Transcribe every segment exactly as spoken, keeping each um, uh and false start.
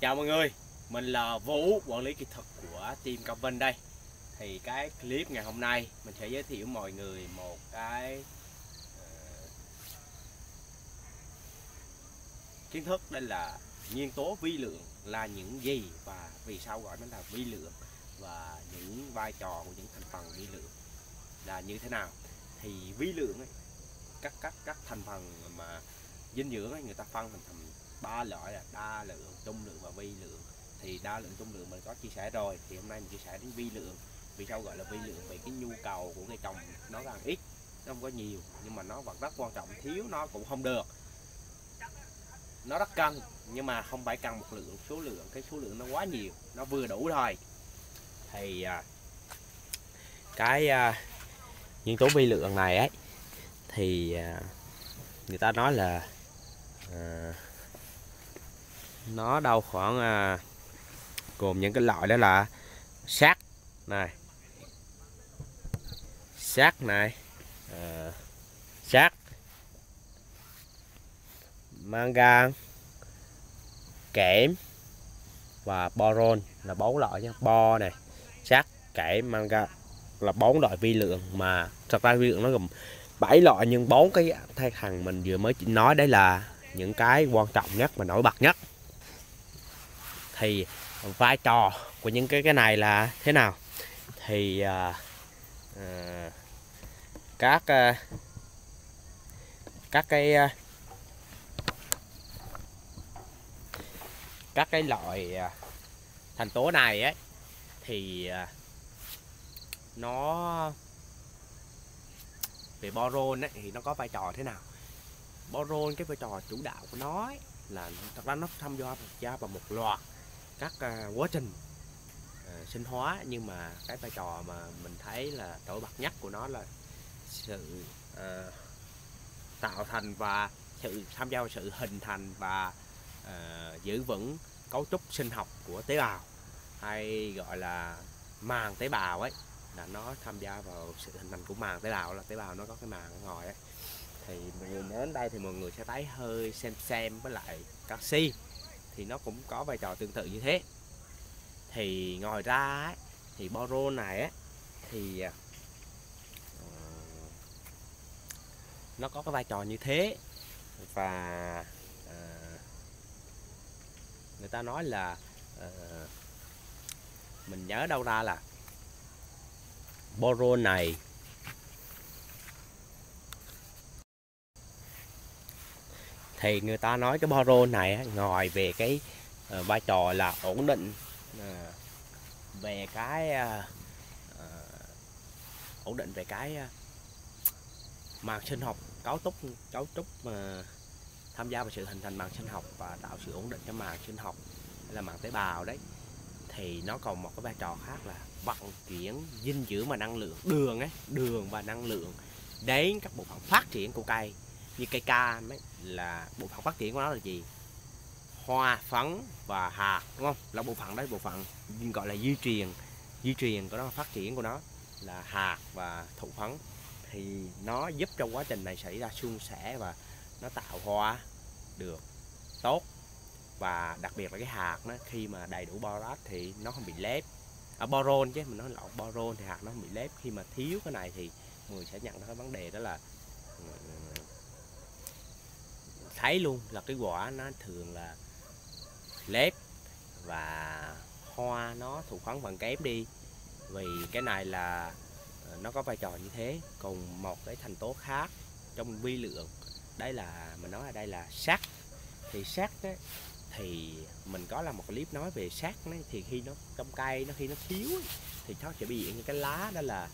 Chào mọi người, mình là Vũ, quản lý kỹ thuật của team Cao Vinh đây. Thì cái clip ngày hôm nay mình sẽ giới thiệu mọi người một cái uh, kiến thức, đây là nguyên tố vi lượng là những gì và vì sao gọi nó là vi lượng và những vai trò của những thành phần vi lượng là như thế nào. Thì vi lượng ấy, các các các thành phần mà dinh dưỡng ấy, người ta phân thành thành ba loại là đa lượng, trung lượng và vi lượng. Thì đa lượng, trung lượng mình có chia sẻ rồi, thì hôm nay mình chia sẻ đến vi lượng. Vì sao gọi là vi lượng? Vì cái nhu cầu của người trồng nó càng ít, nó không có nhiều nhưng mà nó vẫn rất quan trọng, thiếu nó cũng không được. Nó rất cần nhưng mà không phải cần một lượng số lượng, cái số lượng nó quá nhiều, nó vừa đủ thôi. Thì cái nguyên tố vi lượng này ấy thì người ta nói là à, nó đâu khoảng à, gồm những cái loại đó là sắt này, sắt này, à, sắt, mangan, kẽm và boron là bốn loại nha. Bo này, sắt, kẽm, mangan là bốn loại vi lượng, mà thật ra vi lượng nó gồm bảy loại nhưng bốn cái thay thằng mình vừa mới nói đấy là những cái quan trọng nhất và nổi bật nhất. Thì vai trò của những cái cái này là thế nào? Thì à, à, các à, các cái à, các cái loại à, thành tố này ấy thì à, nó về boron ấy, thì nó có vai trò thế nào? Boron cái vai trò chủ đạo của nó ấy, là thật ra nó tham gia gia vào một loạt các uh, quá trình uh, sinh hóa, nhưng mà cái vai trò mà mình thấy là nổi bật nhất của nó là sự uh, tạo thành và sự tham gia vào sự hình thành và uh, giữ vững cấu trúc sinh học của tế bào, hay gọi là màng tế bào ấy, là nó tham gia vào sự hình thành của màng tế bào, là tế bào nó có cái màng ở ngoài ấy. Thì mọi người đến đây thì mọi người sẽ thấy hơi xem xem với lại canxi, thì nó cũng có vai trò tương tự như thế. Thì ngoài ra ấy, thì boron này ấy, thì uh, nó có cái vai trò như thế. Và uh, người ta nói là uh, mình nhớ đâu ra là boron này thì người ta nói cái boron này ngoài về cái uh, vai trò là ổn định uh, về cái uh, uh, ổn định về cái uh, màng sinh học, cấu trúc cấu trúc mà uh, tham gia vào sự hình thành màng sinh học và tạo sự ổn định cho màng sinh học là màng tế bào đấy. Thì nó còn một cái vai trò khác là vận chuyển dinh dưỡng và năng lượng, đường ấy, đường và năng lượng đến các bộ phận phát triển của cây. Như cây cam ấy, là bộ phận phát triển của nó là gì? Hoa, phấn và hạt, đúng không? Là bộ phận đấy, bộ phận gọi là di truyền, di truyền của nó, phát triển của nó là hạt và thụ phấn. Thì nó giúp trong quá trình này xảy ra suôn sẻ và nó tạo hoa được tốt. Và đặc biệt là cái hạt nó khi mà đầy đủ borat thì nó không bị lép, à, boron chứ mình nói lộn, boron thì hạt nó không bị lép. Khi mà thiếu cái này thì người sẽ nhận ra cái vấn đề đó là thấy luôn là cái quả nó thường là lép và hoa nó thụ phấn bằng kém đi. Vì cái này là nó có vai trò như thế. Còn một cái thành tố khác trong vi lượng đây là mình nói ở đây là sắt. Thì sắt đấy thì mình có làm một clip nói về sắt đấy, thì khi nó trong cây nó khi nó thiếu ấy, thì nó sẽ bị hiện như cái lá đó là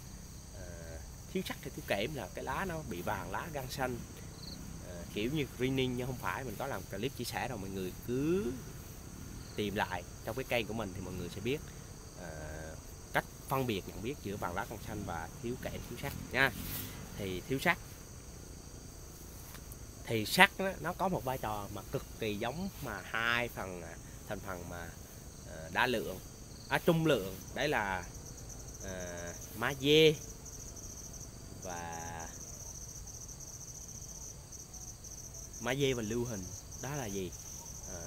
uh, thiếu sắt thì thiếu kẽm là cái lá nó bị vàng lá gan xanh, kiểu như greening, nhưng không phải. Mình có làm clip chia sẻ rồi, mọi người cứ tìm lại trong cái kênh của mình thì mọi người sẽ biết uh, cách phân biệt nhận biết giữa vàng lá con xanh và thiếu kẽm, thiếu sắt nha. Thì thiếu sắt thì sắt nó có một vai trò mà cực kỳ giống mà hai phần thành phần mà uh, đa lượng à, trung lượng đấy là uh, má dê và Mã dê và lưu hình, đó là gì? À,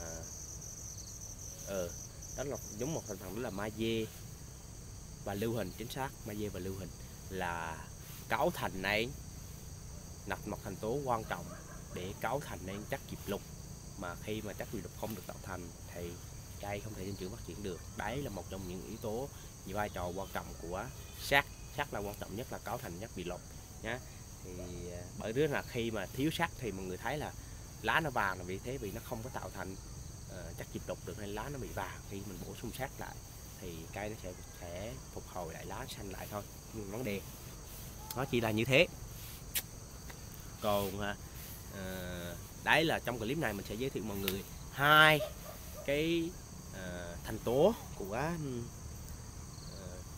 ừ, đó là giống một thành phần đó là magie và lưu huỳnh, chính xác, magie và lưu huỳnh là cấu thành này nạp một thành tố quan trọng để cấu thành nên chất diệp lục, mà khi mà chất diệp lục không được tạo thành thì cây không thể sinh trưởng phát triển được. Đấy là một trong những yếu tố vai trò quan trọng của sắt. Sắt là quan trọng nhất là cấu thành chất diệp lục nhá. Thì bởi đứa là khi mà thiếu sắt thì mọi người thấy là lá nó vàng là vì thế, vì nó không có tạo thành uh, chất diệp lục được nên lá nó bị vàng. Khi mình bổ sung sắt lại thì cây nó sẽ sẽ phục hồi lại, lá xanh lại thôi. Nhưng vấn đề nó chỉ là như thế. Còn uh, đấy là trong clip này mình sẽ giới thiệu mọi người hai cái uh, thành tố của uh,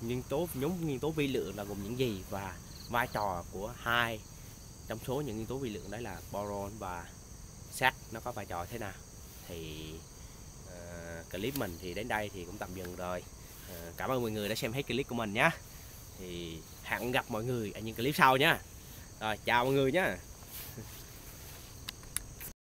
nguyên tố nhóm nguyên tố vi lượng là gồm những gì, và vai trò của hai trong số những nguyên tố vi lượng đấy là boron và sắt nó có vai trò thế nào. Thì uh, clip mình thì đến đây thì cũng tạm dừng rồi. Uh, cảm ơn mọi người đã xem hết clip của mình nhé. Thì hẹn gặp mọi người ở những clip sau nhé. Rồi chào mọi người nhé.